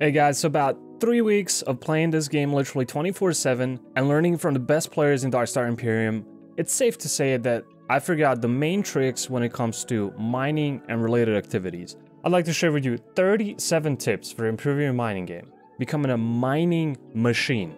Hey guys, so about 3 weeks of playing this game literally 24/7 and learning from the best players in Dark Star Imperium, it's safe to say that I figured out the main tricks when it comes to mining and related activities. I'd like to share with you 37 tips for improving your mining game, becoming a mining machine.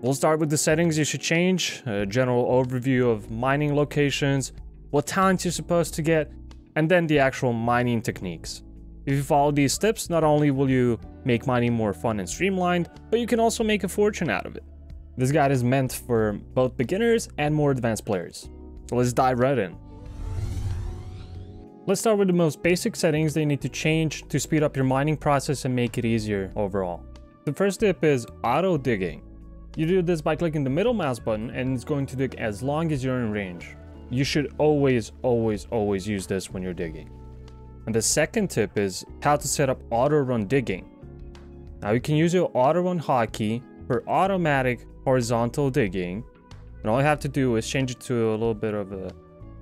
We'll start with the settings you should change, a general overview of mining locations, what talents you're supposed to get, and then the actual mining techniques. If you follow these tips, not only will you make mining more fun and streamlined, but you can also make a fortune out of it. This guide is meant for both beginners and more advanced players. So let's dive right in. Let's start with the most basic settings that you need to change to speed up your mining process and make it easier overall. The first tip is auto digging. You do this by clicking the middle mouse button and it's going to dig as long as you're in range. You should always use this when you're digging. And the second tip is how to set up auto run digging. Now you can use your auto run hotkey for automatic horizontal digging, and all you have to do is change it to a little bit of a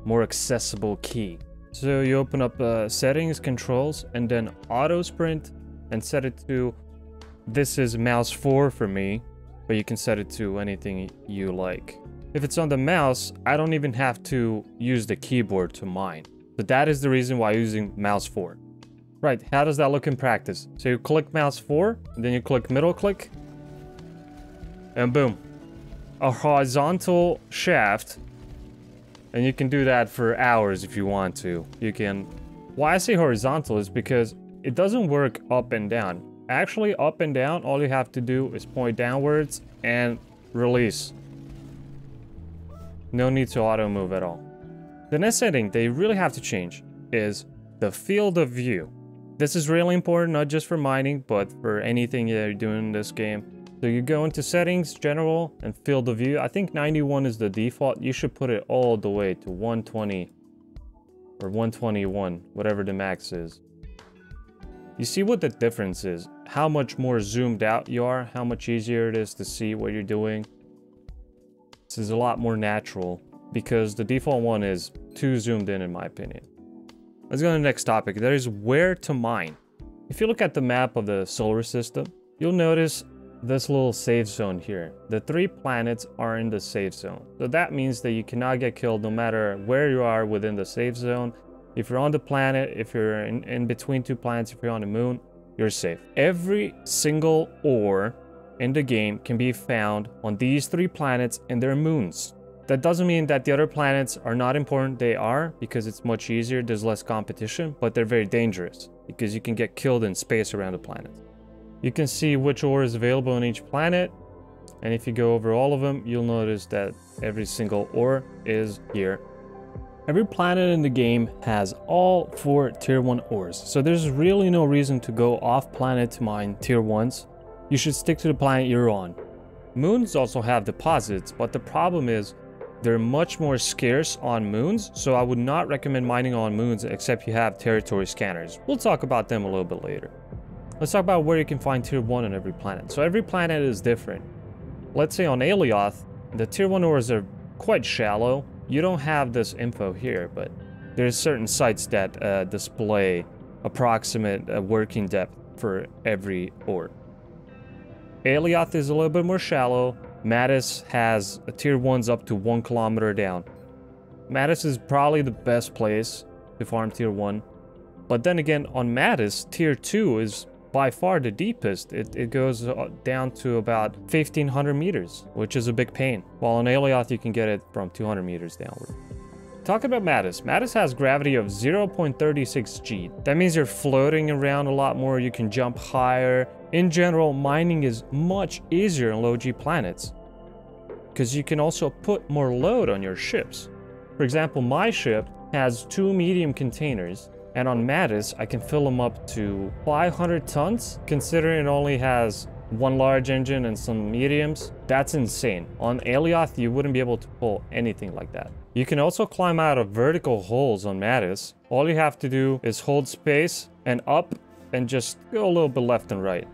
more accessible key. So you open up settings, controls, and then auto sprint, and set it to, this is mouse 4 for me, but you can set it to anything you like. If it's on the mouse, I don't even have to use the keyboard to mine. But that is the reason why using mouse 4. Right, how does that look in practice? So you click mouse 4, and then you click middle click, and boom. A horizontal shaft, and you can do that for hours if you want to. You can... Why I say horizontal is because it doesn't work up and down. Actually, up and down, all you have to do is point downwards and release. No need to auto move at all. The next setting that you really have to change is the field of view. This is really important, not just for mining, but for anything that you're doing in this game. So you go into settings, general, and field of view. I think 91 is the default. You should put it all the way to 120 or 121, whatever the max is. You see what the difference is, how much more zoomed out you are, how much easier it is to see what you're doing. This is a lot more natural, because the default one is too zoomed in my opinion. Let's go to the next topic. That is where to mine. If you look at the map of the solar system, you'll notice this little safe zone here. The 3 planets are in the safe zone. So that means that you cannot get killed no matter where you are within the safe zone. If you're on the planet, if you're in between 2 planets, if you're on the moon, you're safe. Every single ore in the game can be found on these 3 planets and their moons. That doesn't mean that the other planets are not important. They are, because it's much easier, there's less competition, but they're very dangerous because you can get killed in space around the planet. You can see which ore is available on each planet, and if you go over all of them, you'll notice that every single ore is here. Every planet in the game has all 4 tier 1 ores, so there's really no reason to go off planet to mine tier 1s. You should stick to the planet you're on. Moons also have deposits, but the problem is they're much more scarce on moons, so I would not recommend mining on moons except you have territory scanners. We'll talk about them a little bit later. Let's talk about where you can find tier 1 on every planet. So every planet is different. Let's say on Alioth, the tier 1 ores are quite shallow. You don't have this info here, but there's certain sites that display approximate working depth for every ore. Alioth is a little bit more shallow. Mattis has tier 1s up to 1 kilometer down. Mattis is probably the best place to farm tier 1. But then again, on Mattis, tier 2 is by far the deepest. It goes down to about 1,500 meters, which is a big pain. While on Alioth, you can get it from 200 meters downward. Talking about Mattis, Mattis has gravity of 0.36 G. That means you're floating around a lot more, you can jump higher. In general, mining is much easier on low G planets because you can also put more load on your ships. For example, my ship has 2 medium containers, and on Mattis, I can fill them up to 500 tons, considering it only has 1 large engine and some mediums. That's insane. On Alioth, you wouldn't be able to pull anything like that. You can also climb out of vertical holes on Mattis. All you have to do is hold space and up and just go a little bit left and right.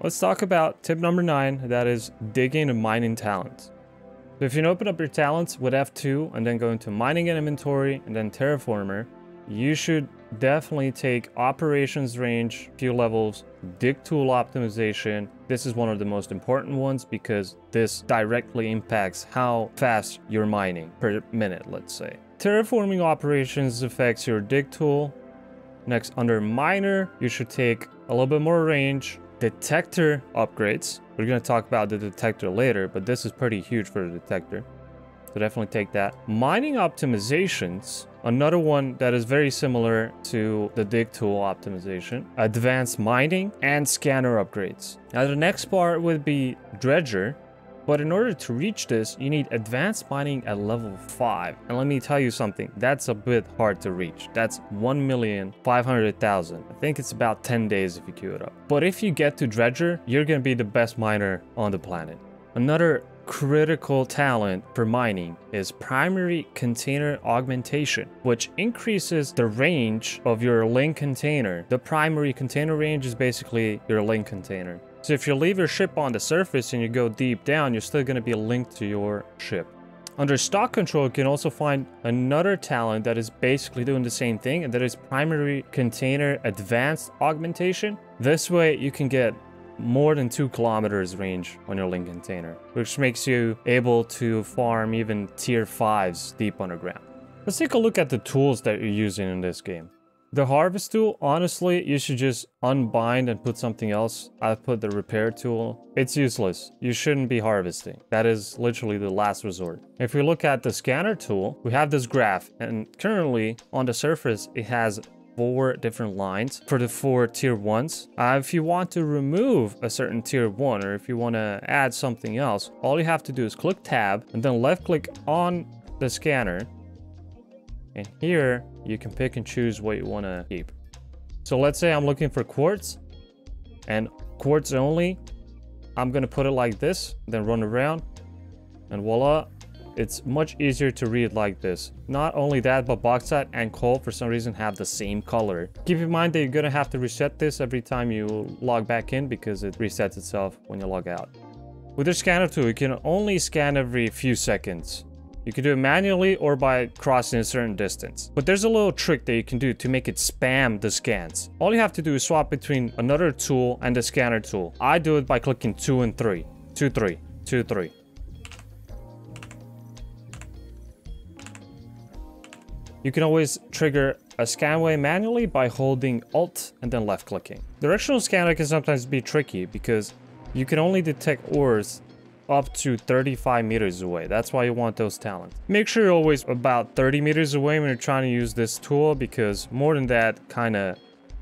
Let's talk about tip number 9, that is digging and mining talents. So if you open up your talents with F2 and then go into mining and inventory and then terraformer, you should definitely take operations range, few levels, dig tool optimization. This is one of the most important ones because this directly impacts how fast you're mining per minute, let's say. Terraforming operations affects your dig tool. Next, under miner, you should take a little bit more range. Detector upgrades. We're going to talk about the detector later, but this is pretty huge for the detector. So definitely take that. Mining optimizations, another one that is very similar to the dig tool optimization. Advanced mining and scanner upgrades. Now the next part would be dredger. But in order to reach this, you need advanced mining at level 5. And let me tell you something, that's a bit hard to reach. That's 1,500,000. I think it's about 10 days if you queue it up. But if you get to dredger, you're going to be the best miner on the planet. Another critical talent for mining is primary container augmentation, which increases the range of your link container. The primary container range is basically your link container. So if you leave your ship on the surface and you go deep down, you're still going to be linked to your ship. Under stock control, you can also find another talent that is basically doing the same thing, and that is primary container advanced augmentation. This way you can get more than 2 kilometers range on your link container, which makes you able to farm even tier 5s deep underground. Let's take a look at the tools that you're using in this game. The harvest tool, honestly, you should just unbind and put something else. I've put the repair tool. It's useless. You shouldn't be harvesting. That is literally the last resort. If we look at the scanner tool, we have this graph, and currently on the surface, it has 4 different lines for the 4 tier 1s. If you want to remove a certain tier 1, or if you want to add something else, all you have to do is click tab and then left click on the scanner. And here you can pick and choose what you want to keep. So let's say I'm looking for quartz and quartz only. I'm going to put it like this, then run around, and voila. It's much easier to read like this. Not only that, but bauxite and coal for some reason have the same color. Keep in mind that you're going to have to reset this every time you log back in because it resets itself when you log out. With your scanner tool, you can only scan every few seconds. You can do it manually or by crossing a certain distance. But there's a little trick that you can do to make it spam the scans. All you have to do is swap between another tool and the scanner tool. I do it by clicking 2 and 3. 2, 3. 2, 3. You can always trigger a scanway manually by holding Alt and then left clicking. Directional scanner can sometimes be tricky because you can only detect ores up to 35 meters away. That's why you want those talents. Make sure you're always about 30 meters away when you're trying to use this tool, because more than that kind of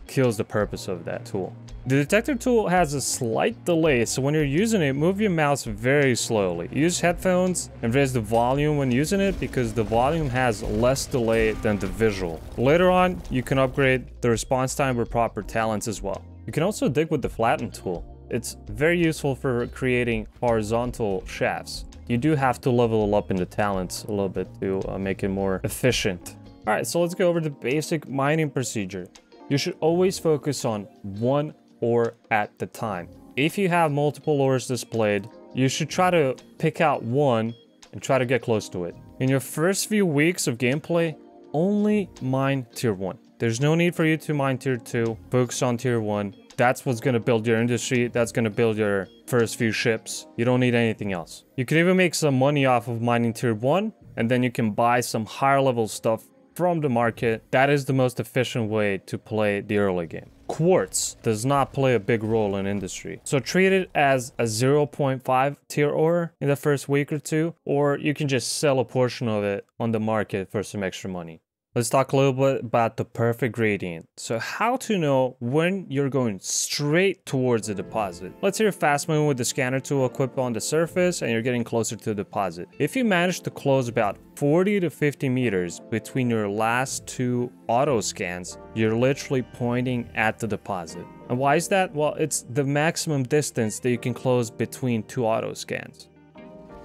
kills the purpose of that tool. The detector tool has a slight delay, so when you're using it, move your mouse very slowly. Use headphones and raise the volume when using it, because the volume has less delay than the visual. Later on, you can upgrade the response time with proper talents as well. You can also dig with the flatten tool. It's very useful for creating horizontal shafts. You do have to level up in the talents a little bit to make it more efficient. All right, so let's go over the basic mining procedure. You should always focus on one ore at the time. If you have multiple ores displayed, you should try to pick out one and try to get close to it. In your first few weeks of gameplay, only mine tier 1. There's no need for you to mine tier 2, focus on tier 1. That's what's going to build your industry. That's going to build your first few ships. You don't need anything else. You can even make some money off of mining tier 1, and then you can buy some higher level stuff from the market. That is the most efficient way to play the early game. Quartz does not play a big role in industry, so treat it as a 0.5 tier ore in the first week or two, or you can just sell a portion of it on the market for some extra money. Let's talk a little bit about the perfect gradient. So how to know when you're going straight towards a deposit. Let's say you're fast moving with the scanner tool equipped on the surface and you're getting closer to the deposit. If you manage to close about 40 to 50 meters between your last 2 auto scans, you're literally pointing at the deposit. And why is that? Well, it's the maximum distance that you can close between 2 auto scans.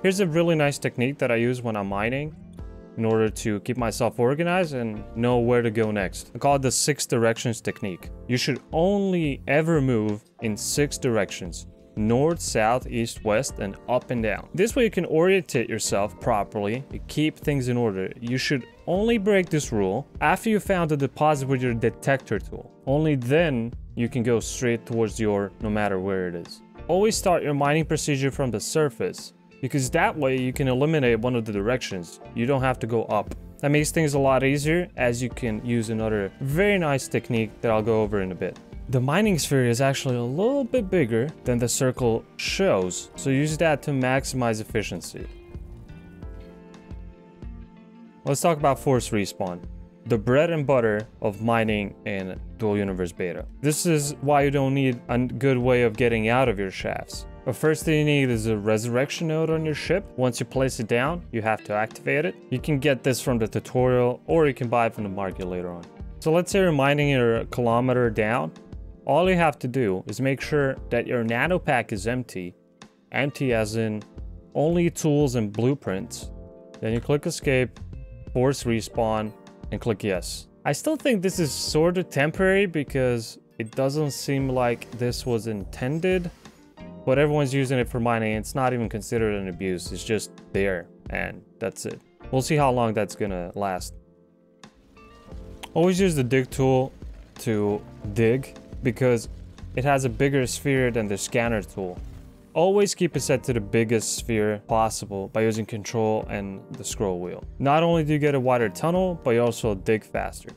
Here's a really nice technique that I use when I'm mining, in order to keep myself organized and know where to go next. I call it the 6 directions technique. You should only ever move in 6 directions, north, south, east, west, and up and down. This way you can orientate yourself properly and keep things in order. You should only break this rule after you found a deposit with your detector tool. Only then you can go straight towards the ore, no matter where it is. Always start your mining procedure from the surface, because that way you can eliminate one of the directions. You don't have to go up. That makes things a lot easier, as you can use another very nice technique that I'll go over in a bit. The mining sphere is actually a little bit bigger than the circle shows, so use that to maximize efficiency. Let's talk about force respawn, the bread and butter of mining in Dual Universe Beta. This is why you don't need a good way of getting out of your shafts. The first thing you need is a resurrection node on your ship. Once you place it down, you have to activate it. You can get this from the tutorial, or you can buy it from the market later on. So let's say you're mining your kilometer down. All you have to do is make sure that your nano pack is empty. Empty as in only tools and blueprints. Then you click escape, force respawn, and click yes. I still think this is sort of temporary because it doesn't seem like this was intended, but everyone's using it for mining. It's not even considered an abuse. It's just there and that's it. We'll see how long that's gonna last. Always use the dig tool to dig because it has a bigger sphere than the scanner tool. Always keep it set to the biggest sphere possible by using control and the scroll wheel. Not only do you get a wider tunnel, but you also dig faster.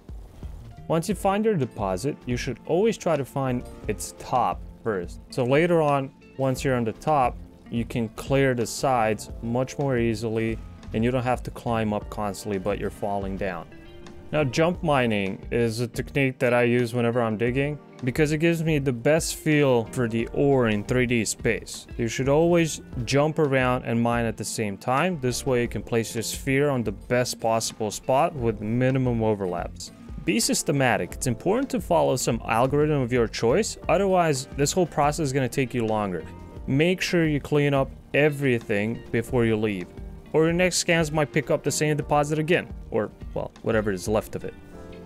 Once you find your deposit, you should always try to find its top first. So later on, once you're on the top, you can clear the sides much more easily and you don't have to climb up constantly, but you're falling down. Now, jump mining is a technique that I use whenever I'm digging because it gives me the best feel for the ore in 3D space. You should always jump around and mine at the same time. This way you can place your sphere on the best possible spot with minimum overlaps. Be systematic. It's important to follow some algorithm of your choice. Otherwise, this whole process is going to take you longer. Make sure you clean up everything before you leave, or your next scans might pick up the same deposit again, or well, whatever is left of it.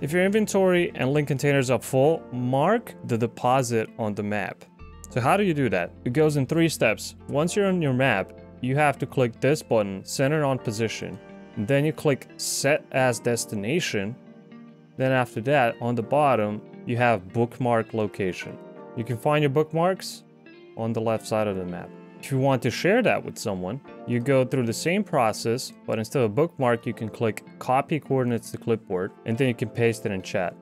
If your inventory and link containers are full, mark the deposit on the map. So how do you do that? It goes in 3 steps. Once you're on your map, you have to click this button, center on position. Then you click set as destination. Then after that, on the bottom, you have bookmark location. You can find your bookmarks on the left side of the map. If you want to share that with someone, you go through the same process, but instead of bookmark, you can click copy coordinates to clipboard, and then you can paste it in chat.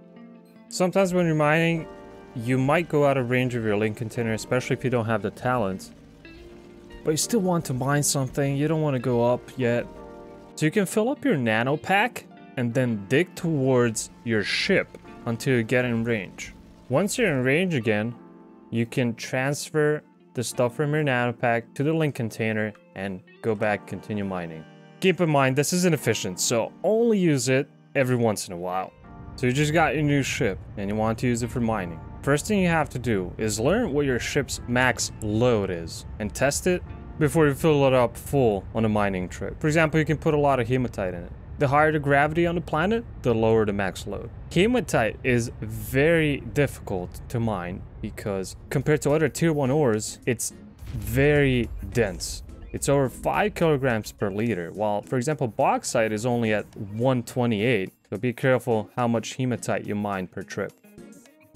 Sometimes when you're mining, you might go out of range of your link container, especially if you don't have the talents, but you still want to mine something. You don't want to go up yet. So you can fill up your nano pack and then dig towards your ship until you get in range. Once you're in range again, you can transfer the stuff from your nanopack to the link container and go back, continue mining. Keep in mind, this isn't efficient, so only use it every once in a while. So you just got your new ship and you want to use it for mining. First thing you have to do is learn what your ship's max load is and test it before you fill it up full on a mining trip. For example, you can put a lot of hematite in it. The higher the gravity on the planet, the lower the max load. Hematite is very difficult to mine because compared to other tier 1 ores, it's very dense. It's over 5 kilograms per liter, while for example bauxite is only at 128, so be careful how much hematite you mine per trip.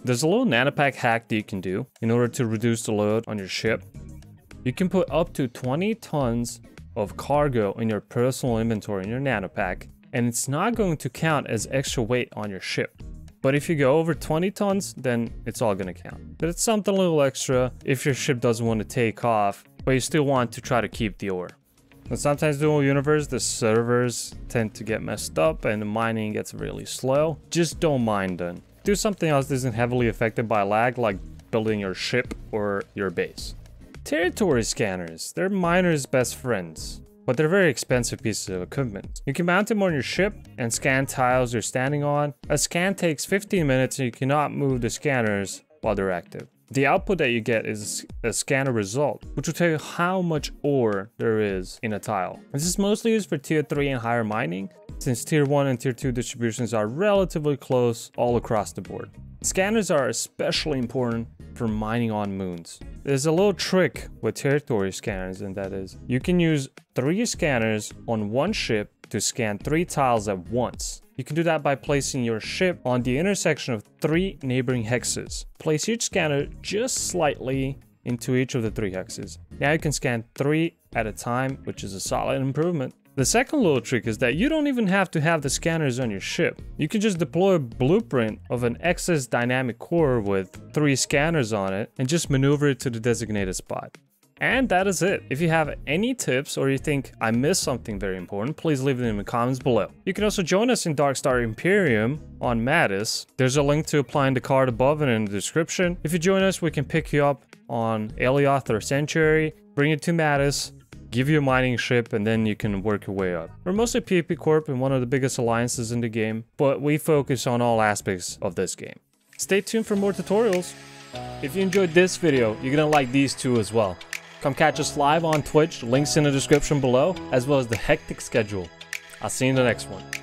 There's a little nanopack hack that you can do in order to reduce the load on your ship. You can put up to 20 tons of cargo in your personal inventory in your nanopack, and it's not going to count as extra weight on your ship. But if you go over 20 tons, then it's all going to count. But it's something a little extra if your ship doesn't want to take off, but you still want to try to keep the ore. But sometimes Dual Universe, the servers tend to get messed up and the mining gets really slow. Just don't mine then. Do something else that isn't heavily affected by lag, like building your ship or your base. Territory scanners, they're miners' best friends, but they're very expensive pieces of equipment. You can mount them on your ship and scan tiles you're standing on. A scan takes 15 minutes and you cannot move the scanners while they're active. The output that you get is a scanner result, which will tell you how much ore there is in a tile. This is mostly used for tier 3 and higher mining, since tier 1 and tier 2 distributions are relatively close all across the board. Scanners are especially important for mining on moons. There's a little trick with territory scanners, and that is you can use 3 scanners on one ship to scan 3 tiles at once. You can do that by placing your ship on the intersection of 3 neighboring hexes. Place each scanner just slightly into each of the 3 hexes. Now you can scan 3 at a time, which is a solid improvement. The second little trick is that you don't even have to have the scanners on your ship. You can just deploy a blueprint of an excess dynamic core with 3 scanners on it and just maneuver it to the designated spot. And that is it. If you have any tips or you think I missed something very important, please leave them in the comments below. You can also join us in Dark Star Imperium on Mattis. There's a link to applying the card above and in the description. If you join us, we can pick you up on Alioth or Sanctuary, bring it to Mattis, give you a mining ship, and then you can work your way up. We're mostly PvP Corp and one of the biggest alliances in the game, but we focus on all aspects of this game. Stay tuned for more tutorials. If you enjoyed this video, you're gonna like these two as well. Come catch us live on Twitch, links in the description below, as well as the hectic schedule. I'll see you in the next one.